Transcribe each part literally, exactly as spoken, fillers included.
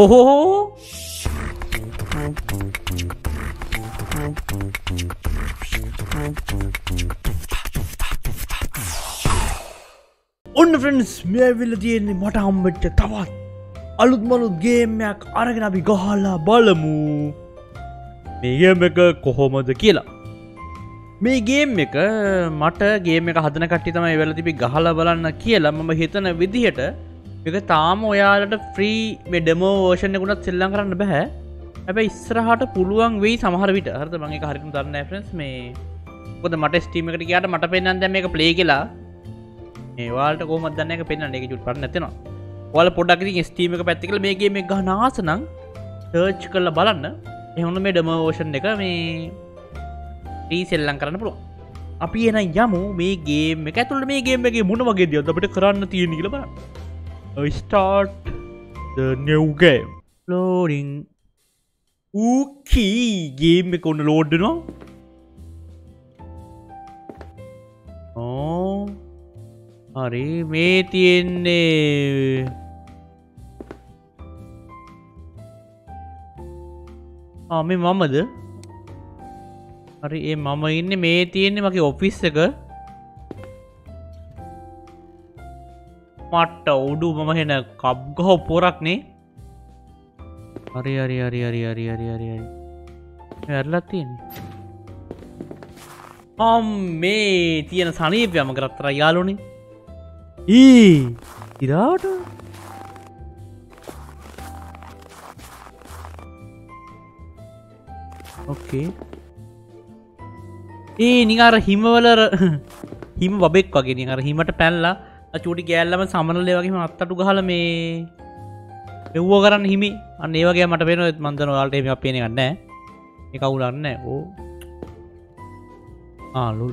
Oh ho ho! Und friends, my village ne mata hambette tawat. Alud malud game yak aragena bi gahala balamu. Me game ekka kohomada kiyala. Me game ekka mata game ekka hadana kattiy thamai welati bi gahala balanna kiyala mama hitana vidihata. Because තාම ඔයාලට free මේ demo version එකුණත් සෙල්ලම් කරන්න බෑ. හැබැයි ඉස්සරහට පුළුවන් වෙයි සමහර විට. හරිද? මම ඒක හරියටම දන්නේ නැහැ friends. මේ මොකද මට Steam එකට ගියාට මට පෙන්නන්නේ දැන් මේක play කියලා. මේ ඔයාලට කොහොමද දන්නේ ඒක පෙන්නන්නේ? ඒක චුට් පාට නැතනවා. ඔයාලා පොඩ්ඩක් ඉතින් Steam එක පැත්තේ කියලා මේ game එක ගන්න ආස නම් search කරලා බලන්න. එහෙනම් මේ demo version එක මේ free සෙල්ලම් කරන්න පුළුවන්. අපි එහෙනම් යමු මේ game එක ඇතුළේ මේ game එකේ මොන වගේ දේවල්ද අපිට කරන්න තියෙන්නේ කියලා බලන්න. I start the new game. Loading. Okay, game is going to load now. Oh, sorry, mate. Ah, my mama there. Sorry, mama in the mate in my office. මට උඩු මම හෙන කප් ගහ පොරක් නේ. හරි හරි හරි හරි හරි හරි හරි හරි. ඇරලා තියෙන්නේ. අම්මේ තියෙන සනීපයම කරත්තරා යාළුවනේ. ඊ ඉරාට. ඕකේ. ඒ නිකාර හිමවල හිම බබෙක් වගේ නිකාර හිමට පැනලා චූටි ගෑල්ලම සමනලේ වගේම අත්තටු ගහලා මේ මෙව්ව කරන්න හිමි. අන්න ඒ වගේ මට වෙනවා මන් දන ඔයාලට මේ අපේන එකක් නැහැ. මේ කවුලක් නැහැ. ඕ. ආ ලුල්.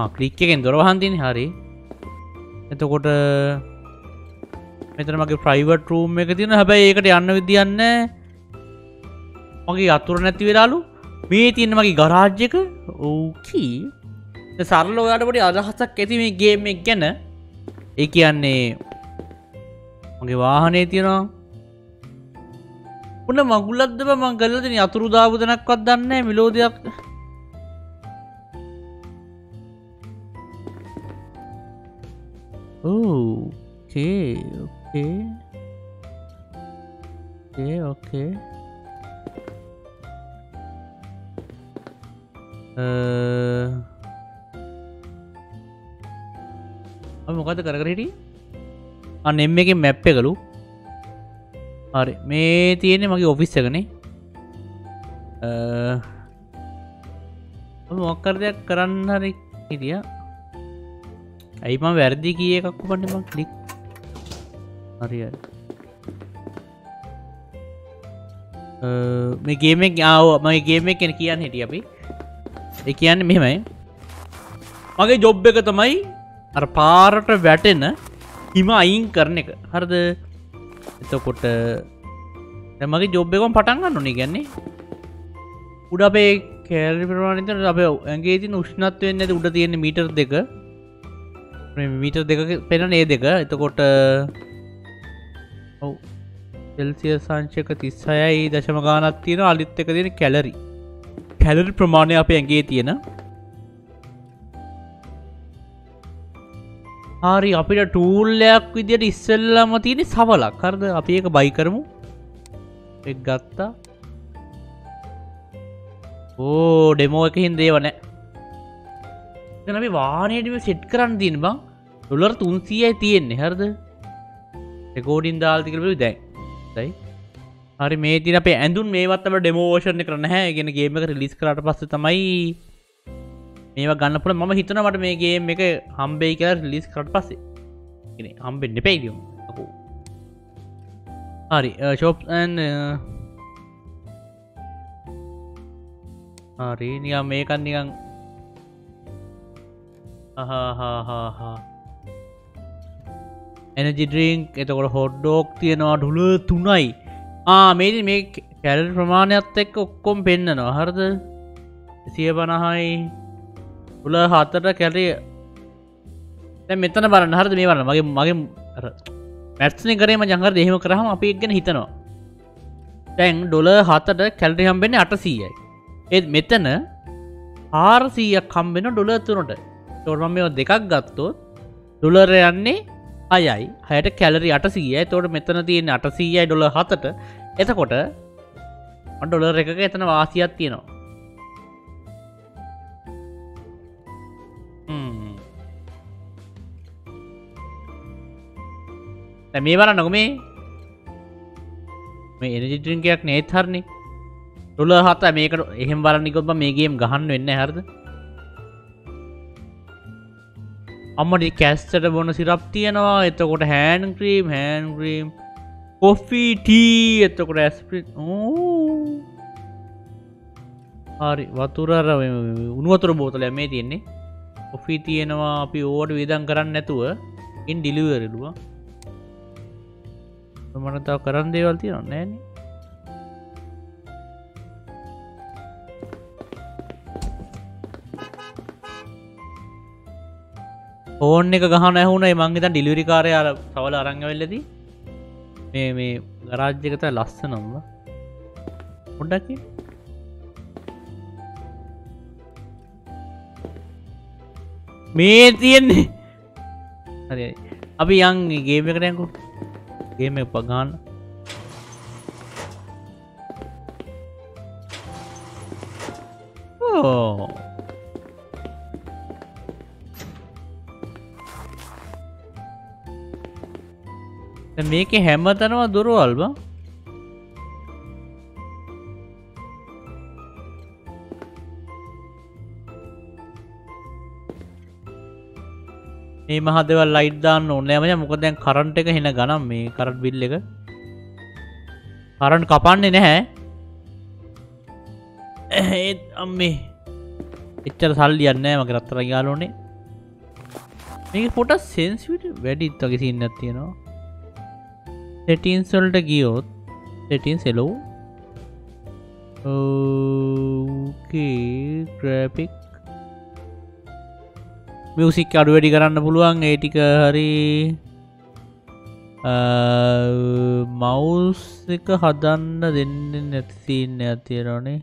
ආ ක්ලික් එකෙන් දොර වහන් දින්නේ. හරි. එතකොට මෙතන මගේ ප්‍රයිවට් රූම් එක තියෙනවා. හැබැයි ඒකට යන්න විදියක් නැහැ. මගේ අතුරු නැති වෙලාලු. මේ තියෙන මගේ ගරාජ් එක. ඕකී. ඒ සරල ඔයාලට පොඩි අදහසක් ඇති මේ ගේම් එක ගැන. ඒ කියන්නේ මගේ වාහනේ තියෙනවා. මොන මගුලක්ද බ මං ගලලා දෙන යතුරු දාපු දණක්වත් දන්නේ නැහැ මිලෝදයක්. ඕකේ ඕකේ. ඒ ඕකේ. අ අපි මොකද කර කර හිටියේ? අන්න එම් එකේ මැප් එකලු. හරි. මේ තියෙන්නේ මගේ ඔෆිස් එකනේ. අ මම මොකක් හරි දෙයක් කරන්න හරි හිටියා. ඇයි මම වැරදි කී එකක් උපන්නේ මම ක්ලික්. හරි හරි. අ මේ ගේම් එක ආව මගේ ගේම් එක ගැන කියන්න හිටියේ අපි. ඒ කියන්නේ මෙහෙමයි. මගේ ජොබ් එක තමයි අර පාරට වැටෙන හිම අයින් කරන එක. හරිද? එතකොට දැන් මගේ ජොබ් එකම පටන් ගන්න ඕනේ. කියන්නේ උඩ අපේ කැලරි ප්‍රමාණය තියෙන අපේ ඇඟේ තියෙන උෂ්ණත්වය වෙන්නේ නැති උඩ තියෙන මීටර් දෙක. මේ මීටර් දෙක පෙන්නන ඒ දෙක. එතකොට ඔව් සෙල්සියස් අංශයක තිස් හයයි දශම ගානක් තියෙන අලිත් එක තියෙන කැලරි. කැලරි ප්‍රමාණය අපේ ඇඟේ තියෙන. හරි අපිට ටූල් එකක් විදියට ඉස්සෙල්ලාම තියෙන සවලක්. හරිද? අපි ඒක බයි කරමු. ඒක ගත්තා. ඕ ඩෙමෝ එකකින් දේව නැහැ. දැන් අපි වාහනේට මේ සෙට් කරන්න තියෙන බං ඩොලර් තුන්සීයයි තියෙන්නේ. හරිද? රෙකෝඩින් දාලා තිබුණේ දැන්. හරි. හරි මේ තියෙන අපේ ඇඳුම් මේවත් අපේ ඩෙමෝ වර්ෂන් එක කරන්නේ නැහැ. ඒ කියන්නේ ගේම් එක රිලීස් කරාට පස්සේ තමයි මේවා ගන්න පුළුවන්. මම හිතනවා මට මේ ගේම් එක හම්බෙයි කියලා රිලීස් කරාට පස්සේ. ඉතින් හම්බෙන්න එපා ඉතින්. අකෝ. හරි shop and හරි නිකන් මේක නිකන් අහහහහ energy drink. එතකොට hot dog තියනවා ඩොලර් තුනයි. ආ මේ මේ කැලරි ප්‍රමාණයත් එක්ක ඔක්කොම පෙන්නනවා. හරිද? එකසිය පනහයි උල හතරට කැලේ දැන් මෙතන බලන්න හරිද මේ බලන්න මගේ මගේ අර මැත්ස් නේ කරේ මම යංගරද එහෙම කරාම අපි එක ගැන හිතනවා දැන් ඩොලර් හතට කැලරි හම්බෙන්නේ අටසීයයි ඒත් මෙතන හාරසීයක් හම්බෙන ඩොලර් තුනට ඒතකොට මම මේවා දෙකක් ගත්තොත් ඩොලර් යන්නේ හයයි හයට කැලරි අටසීයයි ඒතකොට මෙතන තියෙන්නේ අටසීයයි ඩොලර් හතට එතකොට මට ඩොලර් එකක එතන වාසියක් තියෙනවා මේ බලන්න කො මේ මේ එනර්ජි ඩ්‍රින්ක් එකක් නේත් හරිනේ ඩොලර් හත මේකට එහෙම බලන්න ගියොත් මම මේ ගේම් ගහන්න වෙන්නේ නැහැ හරිද අම්මනේ කැස්ටර් බොන සිරප් තියනවා එතකොට hand cream hand cream coffee tea එතකොට ඇස්පිරින් ඕ හරි වතුර අර උණු වතුර බෝතලයක් මේ තියෙන්නේ කොෆි තියෙනවා අපි ඕවට වේදම් කරන්නේ නැතුව ඉන් ඩිලිවරි ලුවා මට තව කරන්න දේවල් තියෙනව නෑ නේ ෆෝන් එක ගහන ඇහුණයි මං හිතන් ඩිලිවරි කාර්යය අර සවල අරන් ආවෙල්ලදී මේ මේ ගරාජ් එක තමයි ලස්සනම පොඩ්ඩක් ඉන්න මේ තියෙන්නේ හරි අපි යන් ගේම් එකට යන්කෝ गेम में पगान ओ मेके हेमत अनवा दुरो अल्वा මේ මහදේව ලයිට් දාන්න ඕනේ නැහැ මචං මොකද දැන් කරන්ට් එක හින ගනම් මේ කරන්ට් බිල් එක කරන්ට් කපන්නේ නැහැ ඒත් අම්මේ එච්චර සල්ලියක් නැහැ මගේ රත්තරන් ගාලෝනේ මේක පොඩක් සෙන්සිටිව් වැඩිත් වගේ සීන් එකක් තියෙනවා සෙටින්ස් වලට ගියොත් settings hello okay graphic music අඩු වැඩි කරන්න පුළුවන් ඒ ටික හරි මවුස් එක හදන්න දෙන්නේ නැති සීන් එකක් තියෙනවනේ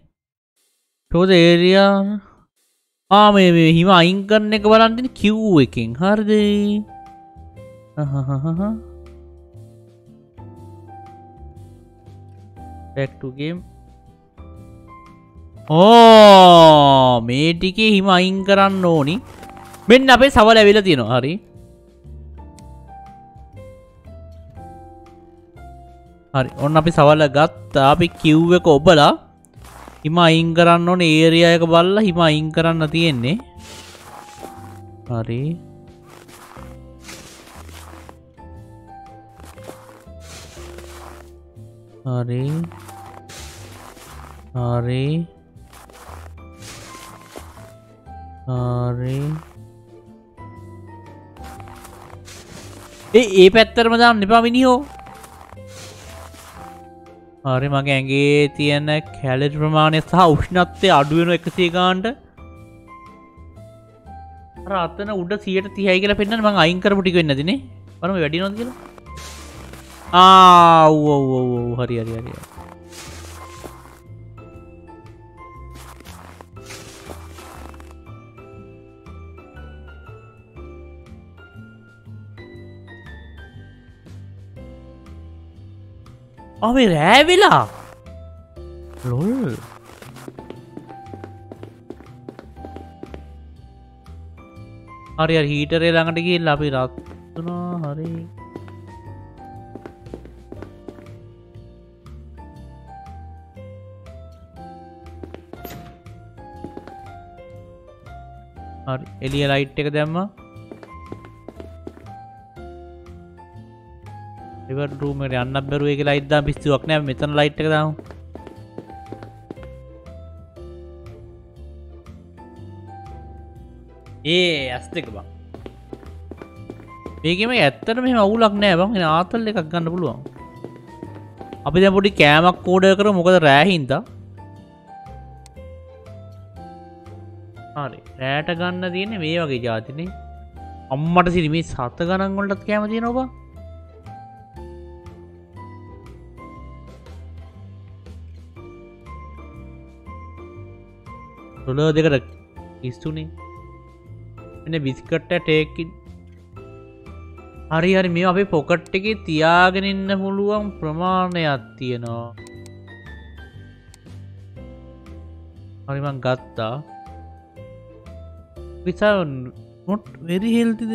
තෝද ඒරියා ආ මේ මේ හිම අයින් කරන එක බලන්න ඉන්නේ Q එකෙන් හරිද back to game ඕ මේ ටිකේ හිම අයින් කරන්න ඕනි මෙන්න අපේ සවල ඇවිල්ලා තියෙනවා හරි හරි ඔන්න අපි සවල ගත්තා අපි කිව් එක ඔබලා හිම අයින් කරන්න ඕනේ ඒරියා එක බලලා හිම අයින් කරන්න තියෙන්නේ හරි හරි හරි හරි ඒ ඒ පැත්තරම දාන්න එපා මිනිහෝ. හරි මගේ ඇඟේ තියෙන කැලරි ප්‍රමාණය සහ උෂ්ණත්වය අඩු වෙන එකසිය ගානට. අර අතන උඩ සීයට තිහයි කියලා පෙන්නන්නේ මං අයින් කරපු ටික වෙන්නේ නැති නේ. බලමු වැඩි වෙනවද කියලා. ආ ඔව් ඔව් ඔව් ඔව් හරි හරි හරි. अबे रेविला लोल अरे यार हीटर ये लगाने की लाभी रात सुना अरे अरे एलिया लाइट टेक दे अम्मा ඉවර් රූම් එකට යන්න බැරුවේ කියලා ලයිට් දාන්න පිස්සුවක් නෑ මෙතන ලයිට් එක දාමු ඒ ඇස් දෙක බං මේකෙම ඇත්තටම මෙහෙම අවුලක් නෑ බං එන ආතල් එකක් ගන්න පුළුවන් අපි දැන් පොඩි කෑමක් ඕඩර් කරමු මොකද රෑ හින්දා හරි රෑට ගන්න තියෙන්නේ මේ වගේ જાතිනේ අම්මට සිරි මේ සත ගණන් වලටත් කැම තියෙනවා බං. රොලර් දෙකට ඉස්සුනේ. එන්නේ බිස්කට් එක ටේක් ඉන්. හරි හරි මේ අපේ පොකට් එකේ තියාගෙන ඉන්න පුළුවන් ප්‍රමාණයක් තියෙනවා. හරි මං ගත්තා. Which are not very healthy.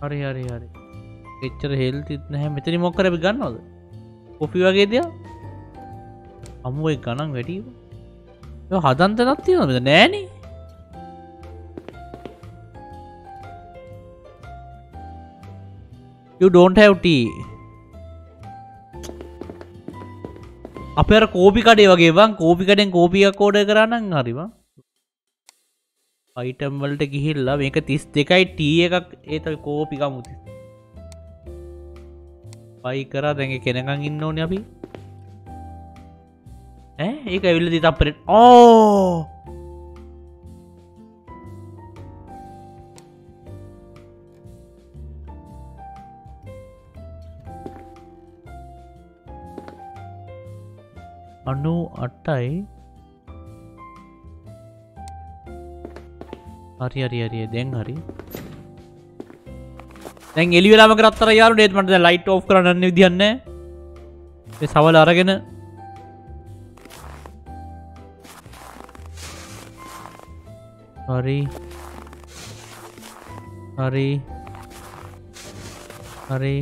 Hurry, hurry, hurry. Picture healthy. I'm not going to get a coffee. I'm going to get a coffee. I'm going to get a nanny. You don't have tea. අපේ කෝපි කඩේ වගේ වන් කෝපි කඩෙන් කෝපියක් order කරා නම් හරි වන් item වලට ගිහිල්ලා මේක තිස් දෙකයි tea එකක් ඒත කෝපි ගමු buy කරා දැන් ඒ කෙනකන් ඉන්න ඕනේ අපි ඈ ඒක ඇවිල්ලා දී තප්පරේ ඕ අනු අටයි හරි හරි හරි දැන් හරි දැන් එළි වෙලාම කරත්තර යාළුවනේ ඒත් මට දැන් ලයිට් ඕෆ් කරන්න යන්න විදියක් නැහැ මේ සවල අරගෙන හරි හරි හරි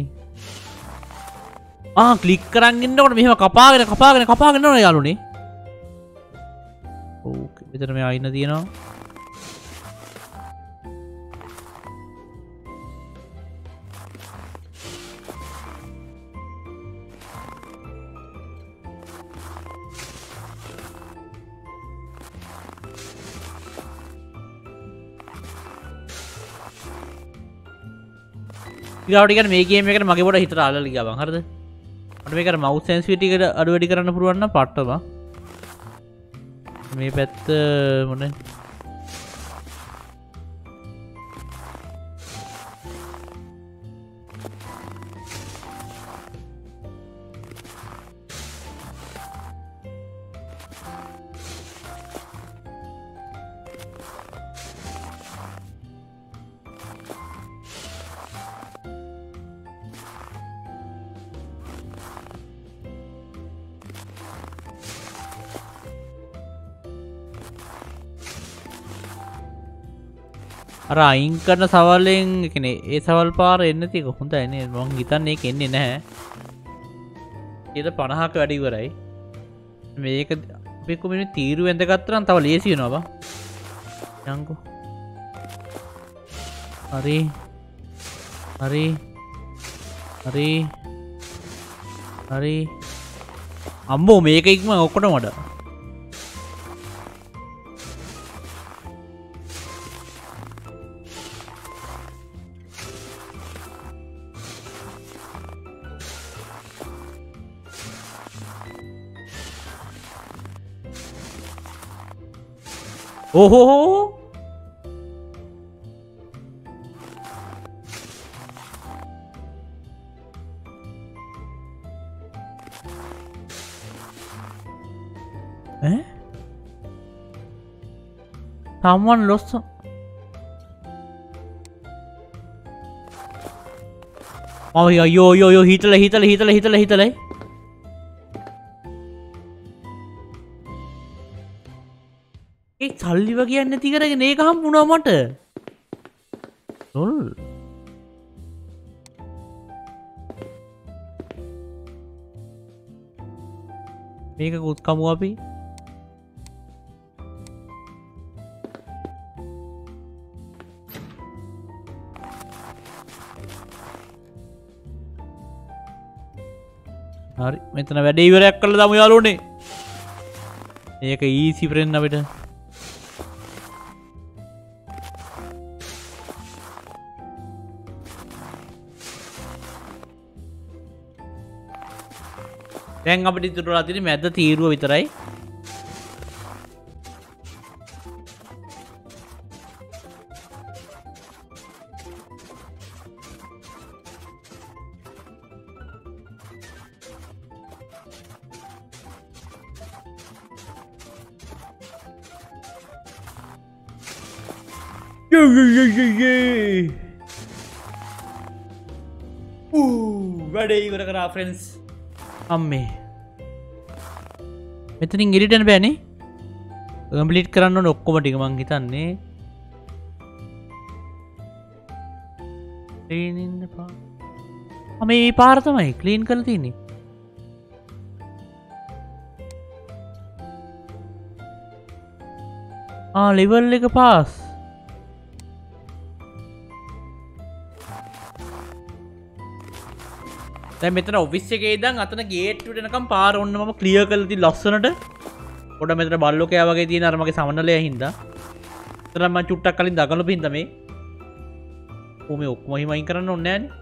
ආ ක්ලික් කරන් ඉන්නකොට මෙහෙම කපාගෙන කපාගෙන කපාගෙන යනවා යාළුනේ. ඕකේ. මෙතන මේ අයින තියෙනවා. ඊළඟට කියන්නේ මේ ගේම් එකට මගේ පොඩ හිතට අල්ලලා ගියා බං. හරිද? I'll make a mouse and sweet ticket. I'll make a mouse part of maybe at the moment. අයින් කරන සවලෙන් කියන්නේ ඒ සවල් පාර එන්නේ තියෙක හොඳයි නේ මම හිතන්නේ ඒක එන්නේ නැහැ. ඊට පණහක වැඩ ඉවරයි. මේක අපි කොහොමද තීරු ඇඳගත්තා නම් තව ලේසි වෙනවා බං. යංකෝ. හරි. හරි. හරි. හරි. අම්මෝ මේක ඉක්මන ඔක්කොටම වඩා Oh, oh, oh. Eh? Someone lost some... Oh, yeah, yo, yo, yo, hitala, hitala, hitala, hitala, hitala. I'll leave again the tiger and egg hump no matter. Lol. Make a good come up. Alright, Metana, where do you reckon that we are only? Make a easy friend of it. Then I'm going to draw the method of the hero with the right. Friends अम्मे මෙතනින් ඉරිටන බෑනේ complete කරන්න ඕන ඔක්කොම ටික මං හිතන්නේ clean ඉන්න පා මම මේ පාර තමයි ක්ලීන් කරලා තින්නේ ආ ලෙවල් එක පාස් දැන් මෙතන ඔෆිස් එකේ ඉඳන් අතන ගේට් එකට එනකම් පාර ඔන්න මම ක්ලියර් කරලා තින් ලස්සනට පොඩ මෙතන බල්ලෝ කෑ වගේ තියෙන අර මගේ සමනලයා හින්දා ඉතින් මම චුට්ටක් කලින් දඟලපු හින්දා මේ කොහොමද ඔක්කොම හිමයින් කරන්න ඕනේ නෑනේ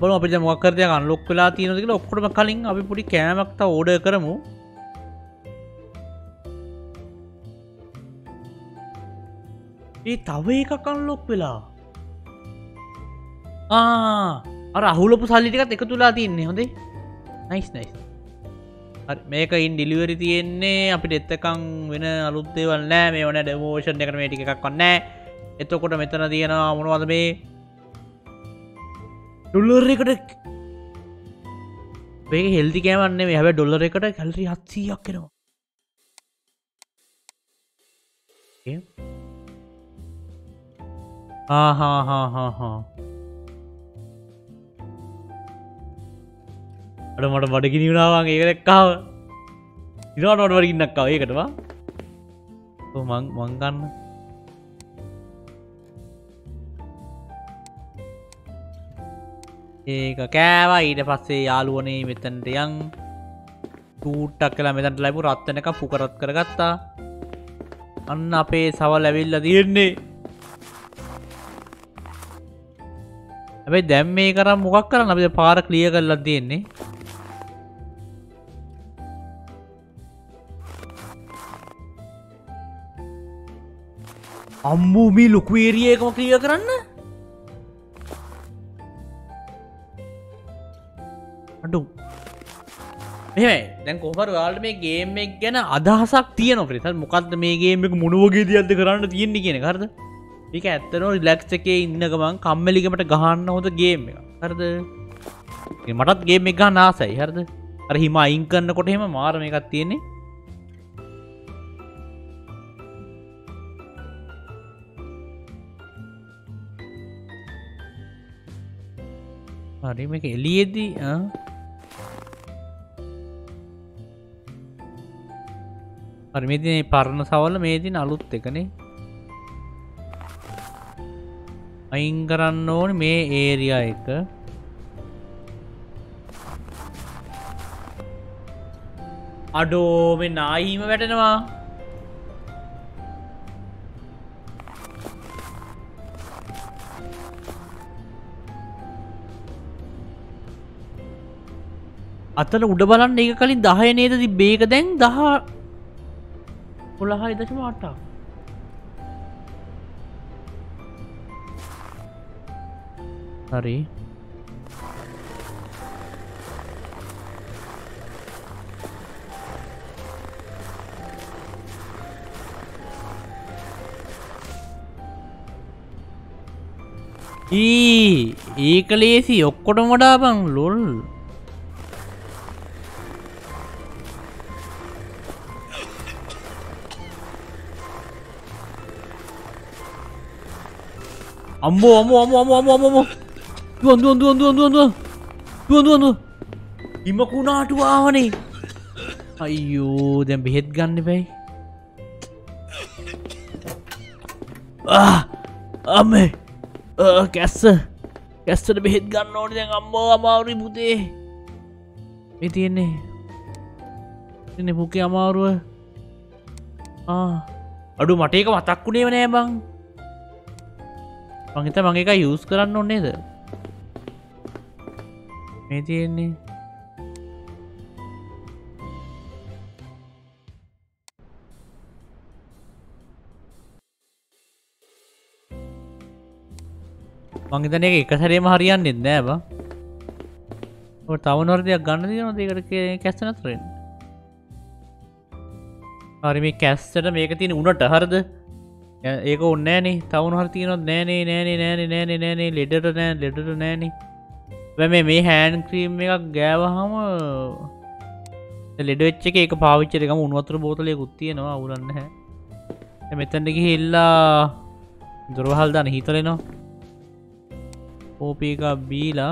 බලමු අපි දැන් මොකක් කරද අන්ලොක් වෙලා තියෙනවද කියලා ඔක්කොටම කලින් අපි පොඩි කෑමක් තව ඕඩර් කරමු ඒ තව එකක් අන්ලොක් වෙලා ආ අර අහුලපු සල්ලි ටිකත් එකතු වෙලා තින්නේ හොඳේ නයිස් නයිස් හරි මේක ඉන් ඩිලිවරි තියෙන්නේ අපිට එතකන් වෙන අලුත් දේවල් නැහැ මේව නෑ ඩෙමෝෂන් එකට මේ ටික එකක්වත් නැහැ එතකොට මෙතන තියෙනවා මොනවද මේ ඩොලර් එකට මේක හෙල්දි කෑමක් නෙමෙයි හැබැයි ඩොලර් එකට කැලරි හත්සීයක් එනවා ඒ ආ හා හා හා හා අර මට බඩගිනි වුණා වගේ ඒකලක් කාව. ඉරානවට බඩගින්නක් ආවා ඒකටම. ඔව් මං මං ගන්න. ඒක කෑවා ඊට පස්සේ යාළුවනේ මෙතනට යන්. ටූට්ටක් කළා මෙතනට ලැබු රත් වෙනකම් ෆුකරත් කරගත්තා. අන්න අපේ සවල් ඇවිල්ලා තියෙන්නේ. හැබැයි දැන් මේ කරන් මොකක් කරන්න අපි පාර ක්ලියර් කරලා තියෙන්නේ. අම්මෝ මේ ලොකු ඒරියා එකම ක්ලියර් කරන්න අඩු මෙහෙමයි දැන් කොහොමද ඔයාලට මේ ගේම් එක ගැන අදහසක් තියෙනවද ප්‍රිතල් මොකද්ද මේ ගේම් එක මොන වගේ දියක්ද කරන්න තියෙන්නේ කියන එක හරිද මේක ඇත්තටම රිලැක්ස් එකේ ඉන්න ගමන් කම්මැලිකමට ගහන්න හොඳ ගේම් එකක් හරිද මටත් ගේම් එක ගන්න ආසයි හරිද අර හිම අයින් කරනකොට එහෙම මාර මේකක් තියෙන්නේ හරි මේක එළියේදී ආ හරි මේ දිනේ පරණ සවල මේ දින අලුත් එකනේ අයින් කරන්න ඕනේ මේ ඒරියා එක අඩෝ මේ නායිම වැටෙනවා අතන උඩ බලන්න ඒක කලින් දහය නේද තිබ්බේ ඒක දැන් දහ දොළහ දශම අටක් හරි ඊ ඒක ලේසි ඔක්කොටම වඩා බං ලොල් අම්මෝ අම්මෝ අම්මෝ අම්මෝ අම්මෝ අම්මෝ දුවන් දුවන් දුවන් දුවන් දුවන් දුවන් දුවන් දුවන් දුවන් ඉම කුණාටුව ආවනේ අයියෝ දැන් බෙහෙත් ගන්න බෑයි ආ අම්මේ ආ කැස්ස කැස්සට බෙහෙත් ගන්න ඕනේ දැන් අම්මෝ අමාරුයි පුතේ මේ තියෙන්නේ ඉන්නේ පුකේ අමාරුව ආ අඩු මට ඒක මතක් වුණේම නෑ බං මං හිතා මං එක යූස් කරන්න ඕනේ නේද මේ තියෙන්නේ මං හිතන්නේ ඒක එක සැරේම හරියන්නේ නැහැ බා ඔය තව නොරදයක් ගන්න තියෙනවද ඒකට කැස්ස නතර වෙන්න හරි මේ කැස්සට මේක තියෙන උණට හරිද एको नैनी थाउन हर तीनों नैनी नैनी नैनी नैनी नैनी लेटर तो नैन लेटर तो नैनी वे मैं मैं हैंड क्रीम में का गया वहाँ वो लेटर इच्छे के एक भाव इच्छे देखा उन वातों बोतल एक उत्ती है ना उड़न है तो मैं तंदे की हिला जरूर हाल दान ही तो लेना ओपी का बीला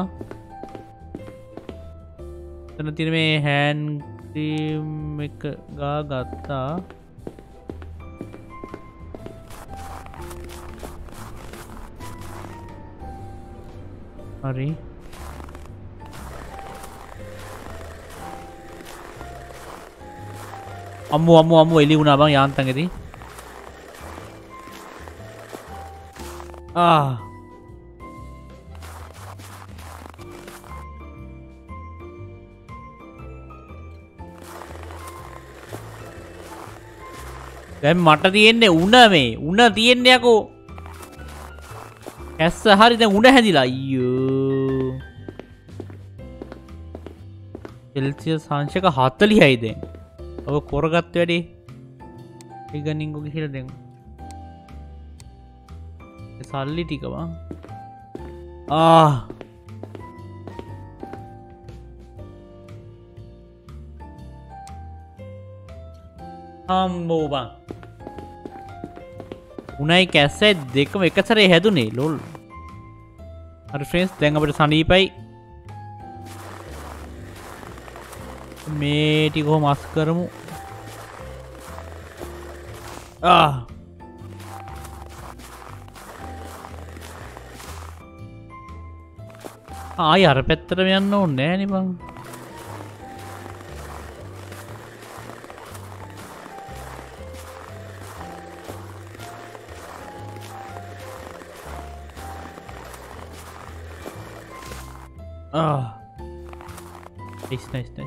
तो तीन में हैंड क्रीम में का गाता Sorry. Ammu ammu ammu eli una bang yan tangedi. Ah. Then mata tiyenne una me una tiyenne ako. Yes, hari then una handila you. Celsius Hansha ka hatali hai de. Abo koragatte adi. Iganing ko ghira deng. Salli tika ba. Ah. Ambo ba. उन्हें कैसे देखो मैं कैसा रहे हैं तूने लोल अरे friends देंगे बड़े सानी पाई मैं ठीक हो मास्क करूँ आह आह यार पैत्र में अन्नो नहीं नहीं बांग Nice, nice, nice.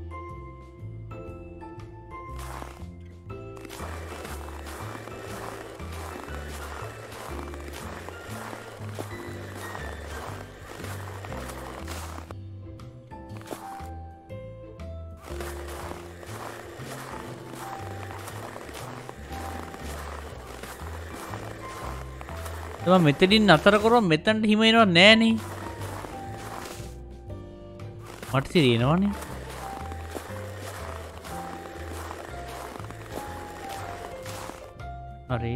तो मैं तेरी नाचर करो मैं तंड ही में ना नया नहीं मट सी रही ना वाणी अरे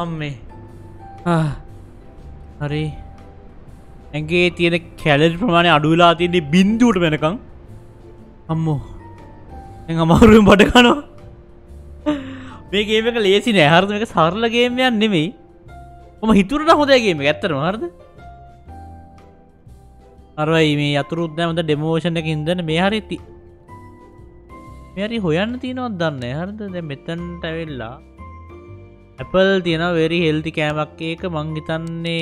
अम्मे हाँ अरे ऐंगे तीने खेलेज प्रमाणे आडूला आती ने बिंदु उठ में नकांग अम्मो ऐंगा मारूं में बड़े कानो मेरे गेम में का लेसी नहीं हर तो मेरे का सार लगे में यार नहीं वो महितुर ना होता है गेम में कैतर में हर तो अरे भाई मैं यातुर उतना मतलब डेमोशन ने किंदन में यार ये में यार ये होया ना तीनों दर ने हर तो दे मितन टाइला Apple thiyena very healthy කෑමක් එක මං හිතන්නේ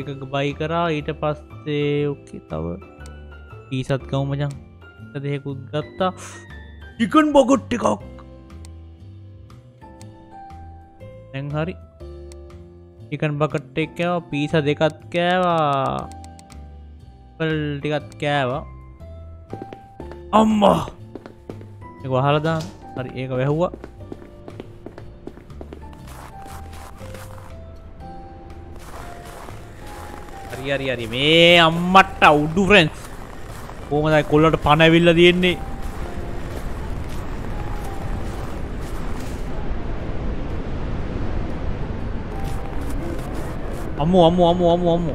ඒක buy කරා ඊට පස්සේ ඔකේ තව ඊසත් ගමු මචං දෙකකුත් ගත්තා chicken bucket එකක් දැන් හරි chicken bucket එකක් කෑවා pizza දෙකක් කෑවා apple ටිකක් කෑවා අම්මා ඒක වහලා දාන්න හරි ඒක වැහුවා यार यार ये मैं अम्मट्टा उड़ू फ्रेंड्स वो मतलब कोल्लर पाना विल्ला दिए नहीं अम्मू अम्मू अम्मू अम्मू अम्मू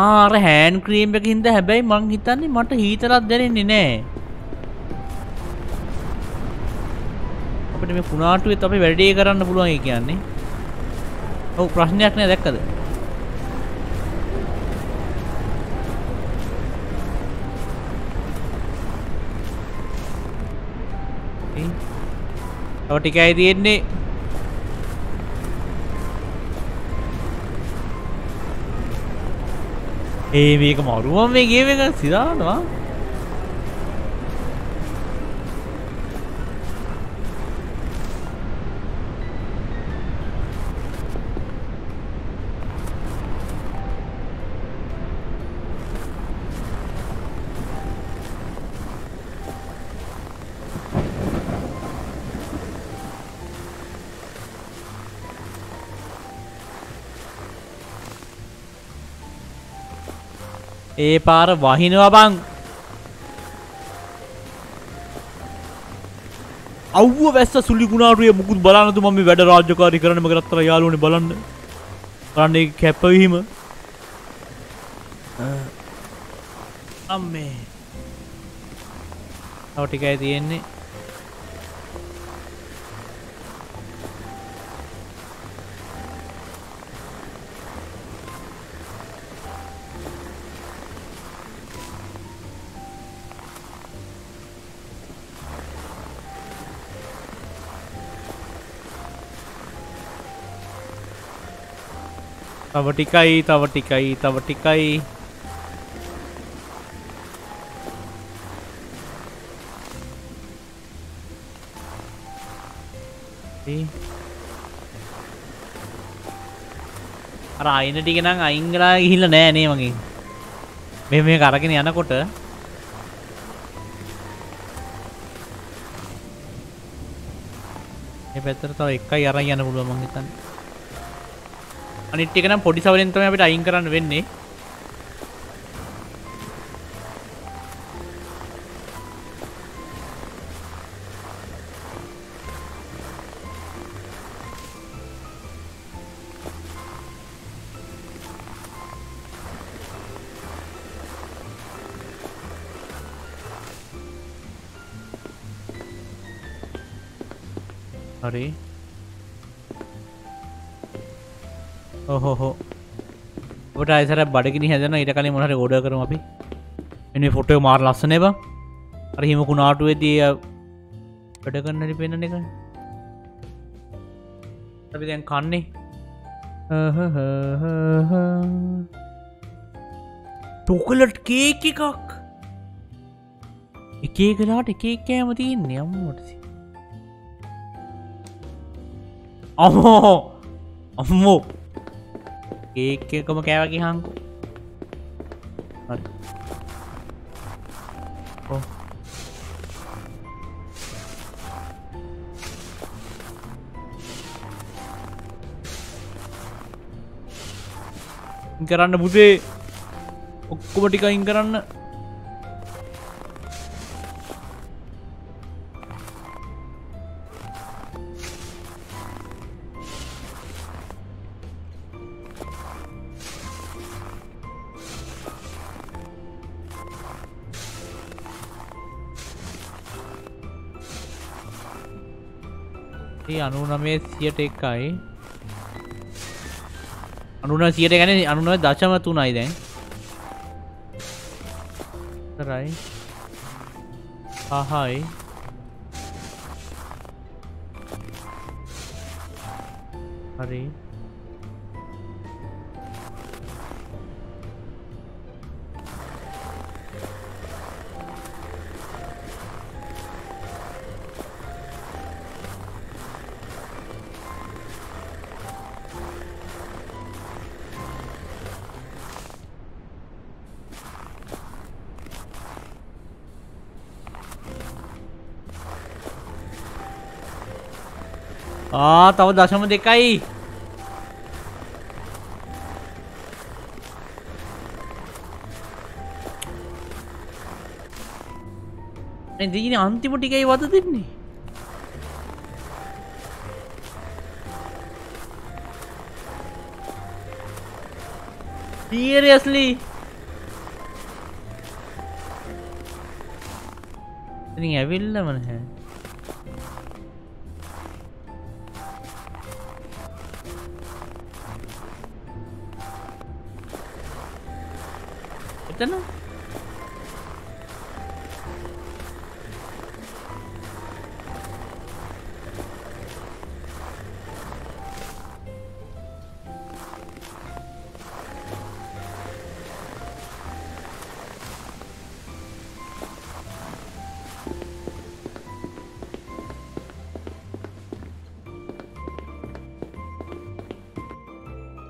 हाँ अरे हैंड क्रीम पे किंतु है भाई मांग हिता नहीं मट्टा ही तरह देने नहीं ने अपने में पुनाटू ये तो अपने बैठे कराना बुलाएंगे क्या नहीं वो प्रश्न यात्रा देख कर ටිකයි තියෙන්නේ. ඒ මේක මරුවම මේ ගේම් එක සිදානවා. ඒ පාර වහිනවා බං. අවුව වැස්ස සුළි ගුණාරුවේ මුකුත් බලන්නද මම මේ වැඩ රාජ්‍යකාරී කරන්න මගේ රත්තරන් යාළුවනේ බලන්න. කරන්නේ කැපවීම. අම්මේ. තව ටිකයි තියෙන්නේ. තව ටිකයි තව ටිකයි තව ටිකයි අර අයින ටික නම් අයින් ගලා ගිහිල්ලා නෑ නේ මගේ මේ මේක අරගෙන යනකොට මේ පැත්තට තව එකයි අරන් යන්න පුළුවන් මං හිතන්නේ අනිත් එක නම් පොඩි සවලෙන් තමයි අපිට අයින් කරන්න වෙන්නේ. හරි. ඔහොහො. ඔබට ආයෙසර බඩගිනි හැදෙනවා ඊට කලින් මොන හරි ඕඩර් කරමු අපි. එන්නේ ෆොටෝ එක මාර ලස්සනයි බං. අර හිම කුණාටුවේදී වැඩ කරන්න හරි පෙන්නන එක. අපි දැන් කන්නේ. චොකලට් කේක් එකක්. එක එක වෙලාවට එක එක කෑම තියෙන්නේ අම්මෝටසි. අම්මෝ අම්මෝ केक को मैं क्या हाँ ओ इंकरान बुद्धे ओक्कुमटी का इंकरान අනුනමේ සියට එකයි අනුනමේ සියට එකනේ අනුනමේ දශම තුනයි දැන් හතරයි පහයි හරි ආ තව දශම දෙකයි එදින අන්තිම ටිකයි වද දෙන්නේ seriously ඉතින් ඇවිල්ලම නැහැ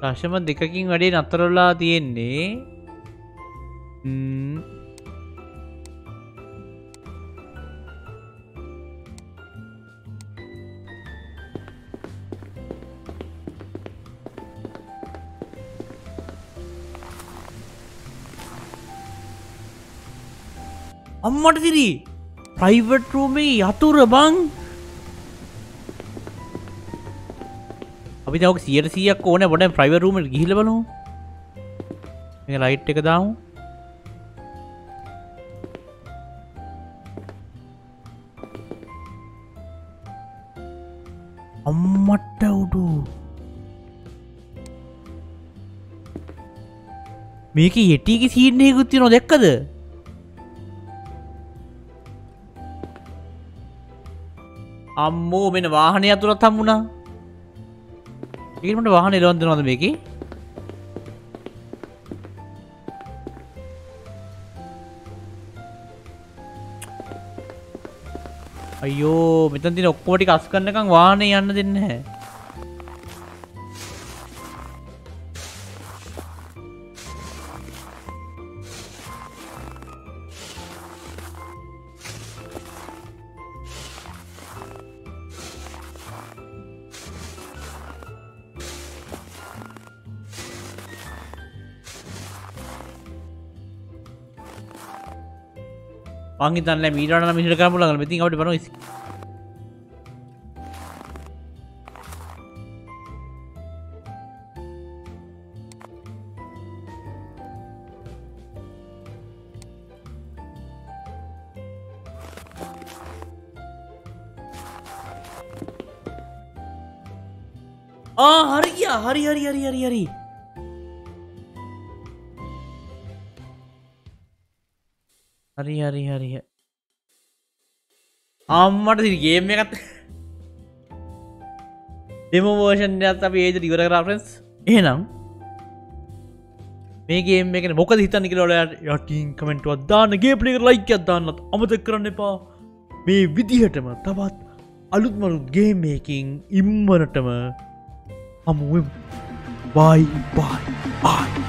දශම දෙකකින් වැඩි නතරලා තියෙන්නේ. ම්ම් අම්මට දිරි ප්‍රයිවට් රූම් එකේ යතුර බං අපි දැන් ඔක සීයට සීයක් ඕනේ පොඩ්ඩක් ප්‍රයිවට් රූම් එකට ගිහිල්ලා බලමු මේක ලයිට් එක දාමු අම්මට උඩු මේකේ යටිගේ සීන් එකකුත් තියෙනවා දැක්කද අම්මෝ මෙන්න වාහනේ අතුරත් හම්බුණා. ඊට මට වාහනේ එලවන්න දෙනවද මේකේ? අයියෝ මෙතන දින ඔක්කොම ටික අස් කරනකම් වාහනේ යන්න දෙන්නේ නැහැ. I'm going to go to the house. I'm going to go to the house. Oh, hurry, hurry, hurry, hurry, hurry. හරි හරි හරි අම්මට දිරි ගේම් එකත් demo version එකත් අපි ඒකට ඉවර කරා ෆ්‍රෙන්ඩ්ස් එහෙනම් මේ ගේම් එකනේ මොකද හිතන්නේ කියලා ඔයාලා යටින් කමෙන්ට් එකක් දාන්න ගේම්ප්ලේ එකට ලයික් එකක් දාන්නත් අමතක කරන්න එපා මේ විදිහටම තවත් අලුත්ම අලුත් ගේම් එකකින් ඉම්මනටම හමු වෙමු bye bye bye